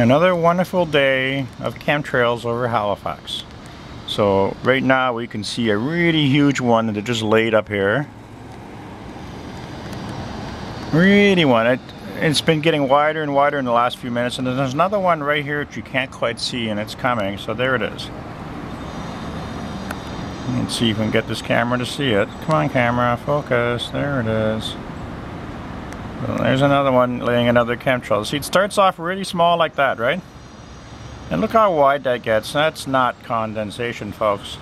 Another wonderful day of chemtrails over Halifax. So right now we can see a really huge one that just laid up here. Really one. It's been getting wider and wider in the last few minutes, and there's another one right here that you can't quite see, and it's coming. So there it is. Let's see if we can get this camera to see it. Come on, camera, focus. There it is. Well, there's another one laying another chemtrail. See, it starts off really small like that, right? And look how wide that gets. That's not condensation, folks.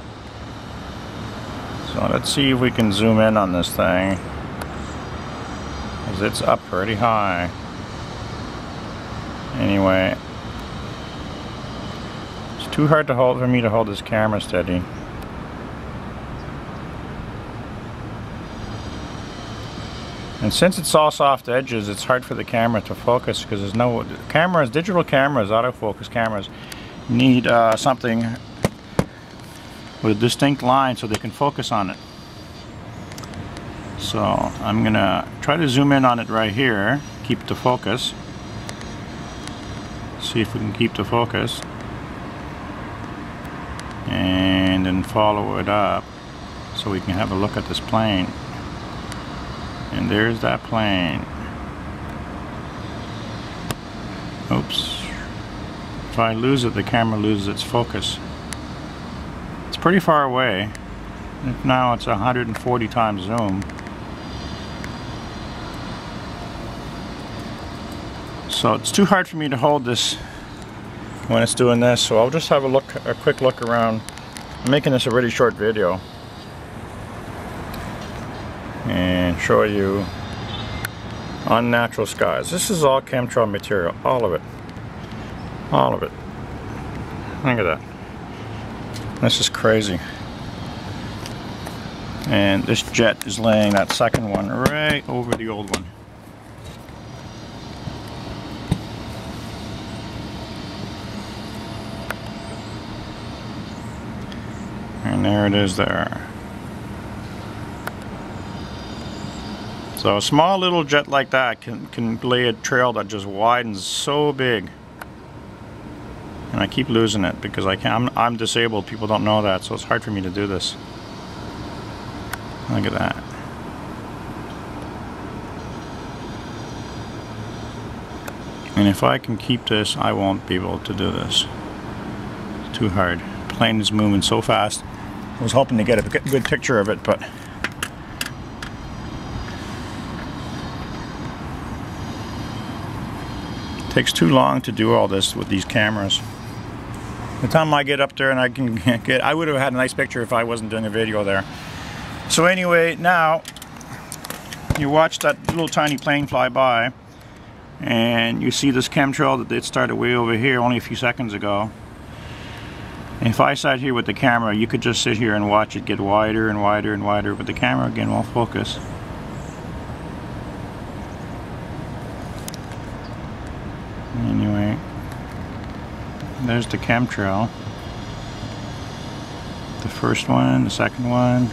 So let's see if we can zoom in on this thing, because it's up pretty high. Anyway, it's too hard to hold for me to hold this camera steady. And since it's all soft edges, it's hard for the camera to focus, because there's no cameras, digital cameras, autofocus cameras need something with a distinct line so they can focus on it. So I'm gonna try to zoom in on it right here, keep the focus. See if we can keep the focus, and then follow it up so we can have a look at this plane. And there's that plane. Oops. If I lose it, the camera loses its focus. It's pretty far away. Now it's 140 times zoom. So it's too hard for me to hold this when it's doing this. So I'll just have a look, a quick look around. I'm making this a really short video, and show you unnatural skies. This is all chemtrail material, all of it. All of it. Look at that. This is crazy. And this jet is laying that second one right over the old one. And there it is there. So a small little jet like that can lay a trail that just widens so big. And I keep losing it because I'm disabled. People don't know that, so it's hard for me to do this. Look at that. And if I can keep this, I won't be able to do this. It's too hard. The plane is moving so fast. I was hoping to get a good picture of it, but takes too long to do all this with these cameras. The time I get up there and I can get, I would have had a nice picture if I wasn't doing a video there. So anyway, now you watch that little tiny plane fly by, and you see this chemtrail that it started way over here only a few seconds ago. And if I sat here with the camera, you could just sit here and watch it get wider and wider and wider, but the camera again won't focus. Anyway, there's the chemtrail. The first one, the second one.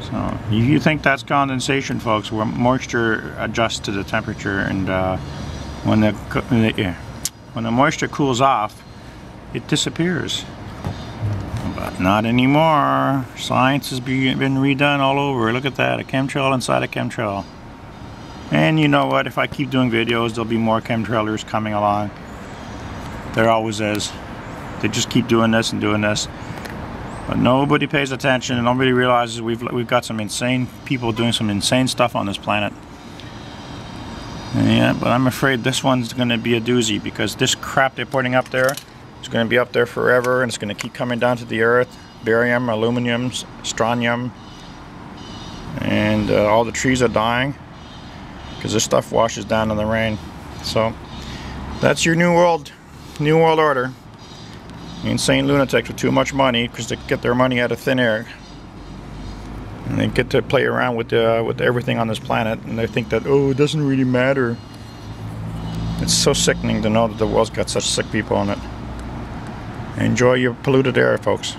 So you think that's condensation, folks, where moisture adjusts to the temperature, and when the moisture cools off, it disappears. But not anymore. Science has been redone all over. Look at that, a chemtrail inside a chemtrail. And you know what, if I keep doing videos, there'll be more chemtrailers coming along. There always is. They just keep doing this and doing this. But nobody pays attention, and nobody realizes we've got some insane people doing some insane stuff on this planet. Yeah, but I'm afraid this one's going to be a doozy, because this crap they're putting up there is going to be up there forever, and it's going to keep coming down to the earth. Barium, aluminum, strontium, and all the trees are dying, because this stuff washes down in the rain. So that's your new world order. Insane lunatics with too much money, because they get their money out of thin air, and they get to play around with everything on this planet, and they think that, oh, it doesn't really matter. It's so sickening to know that the world's got such sick people in it. Enjoy your polluted air, folks.